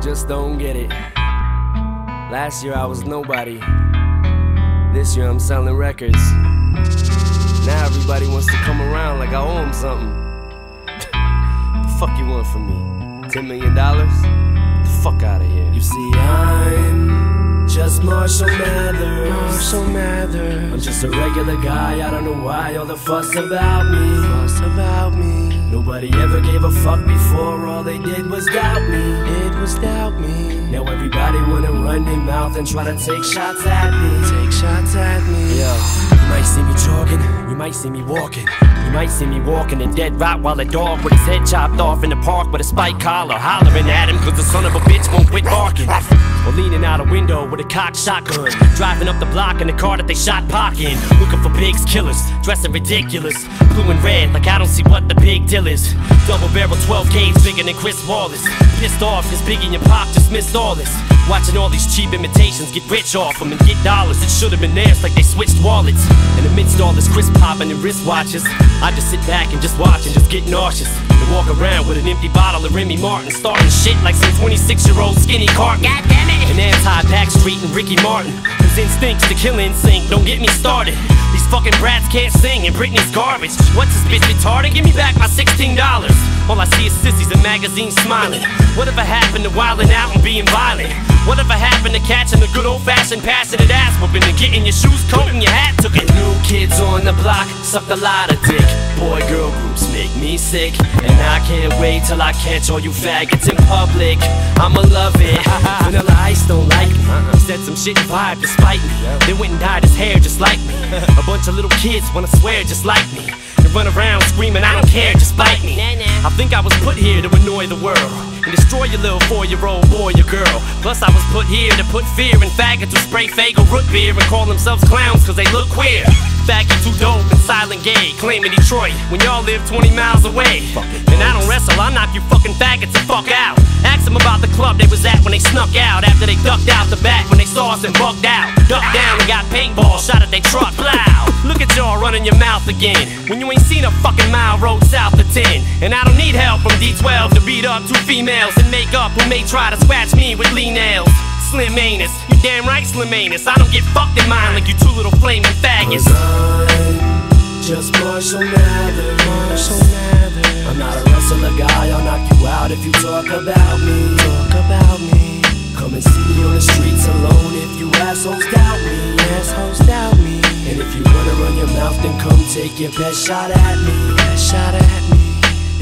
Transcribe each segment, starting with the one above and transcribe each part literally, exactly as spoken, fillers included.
just don't get it. Last year I was nobody. This year I'm selling records. Now everybody wants to come around like I owe them something. The fuck you want from me? ten million dollars? The fuck out of here. You see, I'm just Marshall Mathers. Marshall Mathers. I'm just a regular guy. I don't know why all the fuss about me. Fuss about me. Nobody ever gave a fuck before, all they did was doubt me. It was doubt me. Now everybody wanna run their mouth and try to take shots at me. Take shots at me. Yo, you might see me jogging, you might see me walking. You might see me walking a dead rot while a dog with his head chopped off in the park with a spike collar, hollering at him cause the son of a bitch won't quit barking. Or leaning out a window with a cocked shotgun, driving up the block in the car that they shot Pac in. Looking for Big's killers, dressing ridiculous, blue and red like I don't see what the big deal is. Double barrel twelve K's bigger than Chris Wallace. Pissed off cause Biggie and Pac just missed all this. Watching all these cheap imitations get rich off them and get dollars that should've been theirs like they switched wallets. And amidst all this crisp popping and wristwatches, I just sit back and just watch and just get nauseous. And walk around with an empty bottle of Remy Martin, starting shit like some twenty-six year old skinny Cartman. God damn it! An anti-Pac street and Ricky Martin, whose instincts to kill N sync don't get me started. These fucking brats can't sing and Britney's garbage. What's this bitch retarded? Give me back my sixteen dollars. All I see is sissies and magazines smiling. Whatever happened to wilding out and being violent? Whatever happened to catching a good old fashioned passing an ass whooping and getting your shoes, coat, and your hat took it? New kids on the block sucked a lot of dick. Boy girl groups make me sick, and I can't wait till I catch all you faggots in public. I'ma love it. Vanilla Ice don't like me. He said some shit and vibe to spite me. They went and dyed his hair just like me. A bunch of little kids wanna swear just like me. They run around screaming, I don't care, just bite me. I think I was put here to annoy the world and destroy your little four year old boy or girl. Plus I was put here to put fear in faggots who spray fago root beer and call themselves clowns cause they look queer. Faggot too dope and silent gay, claiming Detroit when y'all live twenty miles away. And I don't wrestle, I knock you fucking faggots the fuck out. Ask them about the club they was at when they snuck out, after they ducked out the bat when they saw us and bucked out. Ducked down and got paintball shot at they truck, blow. Look at y'all running your mouth again when you ain't seen a fucking mile road south of ten. And I don't need help from D twelve to beat up two females and make up who may try to scratch me with lean nails. Slim anus, you damn right slim anus. I don't get fucked in mine like you two little flaming faggots. I'm just Marshall Mathers. Marshall Mathers. I'm not a wrestler guy, I'll knock you out if you talk about me. Talk about me. Come and see me on the streets alone if you assholes doubt me. Assholes doubt me. And if you wanna run your mouth, then come take your best shot at me. Best shot at me.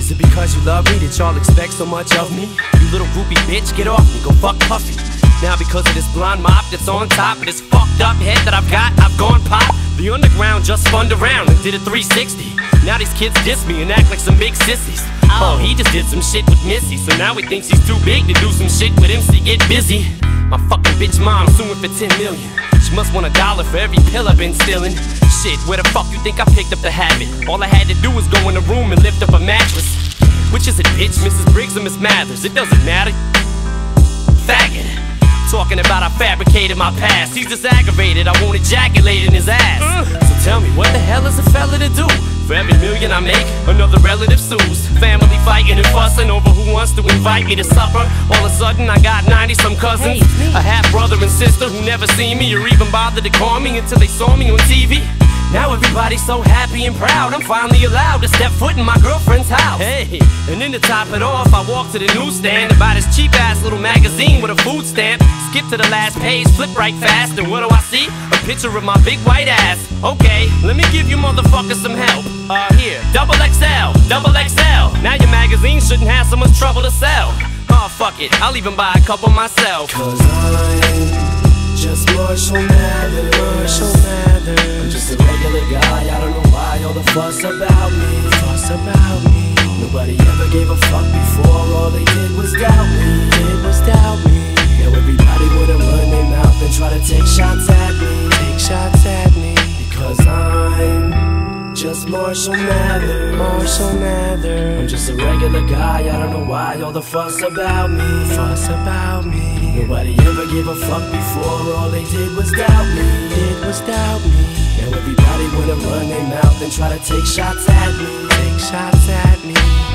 Is it because you love me that y'all expect so much of me? You little groupie bitch, get off me, go fuck Puffy. Now because of this blonde mop that's on top of this fucked up head that I've got, I've gone pop. The underground just spun around and did a three sixty. Now these kids diss me and act like some big sissies. Oh, he just did some shit with Missy, so now he thinks he's too big to do some shit with M C. Get busy. My fucking bitch mom suing for ten million. She must want a dollar for every pill I've been stealing. Shit, where the fuck you think I picked up the habit? All I had to do was go in the room and lift up a mattress. Which is it, bitch, Missus Briggs or Miz Mathers? It doesn't matter. Faggot. Talking about I fabricated my past. He's just aggravated, I won't ejaculate in his ass. Mm. So tell me, what the hell is a fella to do? For every million I make, another relative sues. Family fighting and fussing over who wants to invite me to supper. All of a sudden I got ninety some cousins, a half brother and sister who never seen me or even bothered to call me until they saw me on T V. Now everybody's so happy and proud, I'm finally allowed to step foot in my girlfriend's house. Hey, and then to top it off, I walk to the newsstand to buy this cheap ass little magazine with a food stamp. Skip to the last page, flip right fast, and what do I see? A picture of my big white ass. Okay, let me give you motherfuckers some help. Uh, here, double X L, double X L. Now your magazine shouldn't have so much trouble to sell. Oh, fuck it, I'll even buy a couple myself. Cause I'm just Marshall Mathers. Marshall Mathers. I'm just a regular guy, I don't know why all the fuss about me. Fuss about me. Nobody ever gave a fuck before, all they did was doubt me. It was doubt me. Now everybody wanna run their mouth and try to take shots at me. Take shots at me. Because I'm just Marshall Mathers. Marshall Mathers. I'm just a regular guy, I don't know why all the fuss about me. Fuss about me. Nobody ever gave a fuck before, all they did was doubt me. It was doubt me. Now everybody wanna run their mouth and try to take shots at me. Take shots at me.